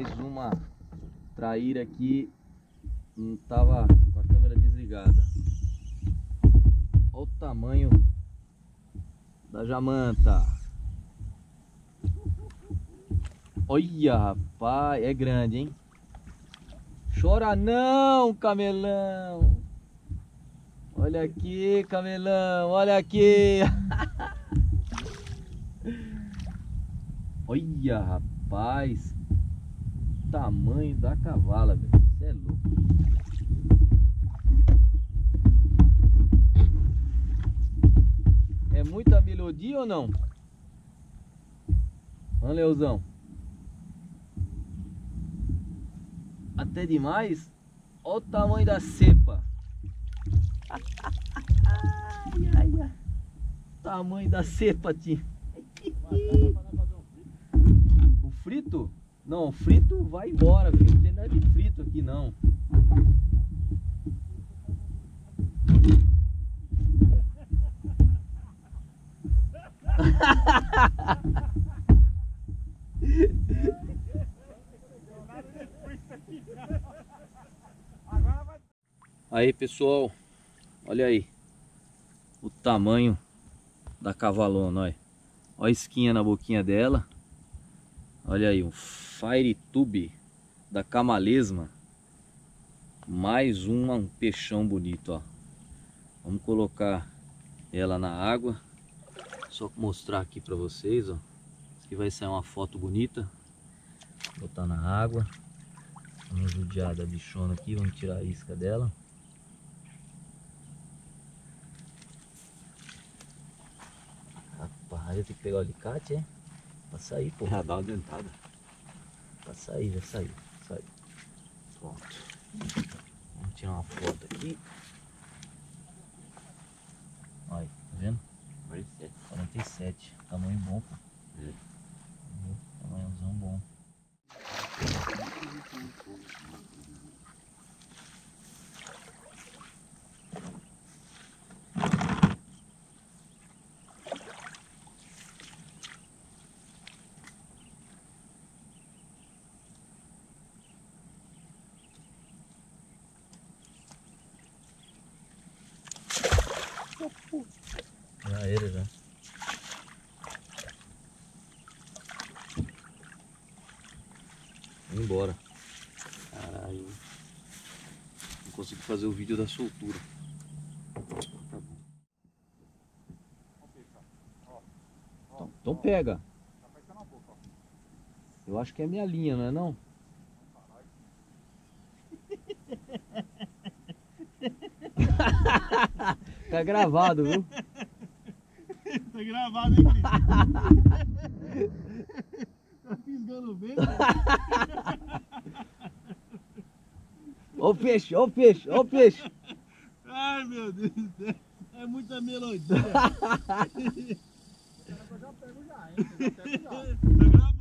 mais uma traíra aqui. Não estava com a câmera desligada. Olha o tamanho da jamanta. Olha, rapaz, é grande, hein? Chora não, camelão. Olha aqui, camelão, olha aqui. Olha, rapaz, o tamanho da cavala, velho. Você é louco. É muita melodia ou não? Olha, Leozão. Até demais. Olha o tamanho da cepa. Ai, ai, ai. Tamanho da cepa, tio. O frito? Não, o frito vai embora, filho. Não tem nada de frito aqui, não. Aí, pessoal, olha aí o tamanho da cavalona, olha. Olha a esquinha na boquinha dela. Olha aí, um fire tube da Camalesma. Mais um peixão bonito, ó. Vamos colocar ela na água. Só mostrar aqui pra vocês, ó. Aqui vai sair uma foto bonita. Vou botar na água. Vamos judiar da bichona aqui, vamos tirar a isca dela. Rapaz, eu tenho que pegar o alicate, hein? Pra sair, pô. Já dá uma dentada. Pra sair, já saiu. Saiu. Pronto. Vamos tirar uma foto aqui. Olha, tá vendo? 47. 47. Tamanho bom, pô. É. Tamanhozão bom. Já era, já. Vamos embora. Caralho. Não consigo fazer o vídeo da soltura. Tá bom. Então pega. Eu acho que é minha linha, não é não? Tá gravado, viu? Tá gravado, hein, Cris? Tá pisgando bem? Ó o peixe, ó o peixe, ó o peixe! Ai, meu Deus do céu! É muita melodia! Eu já pego já, hein? Eu já pego já. Tá gravado.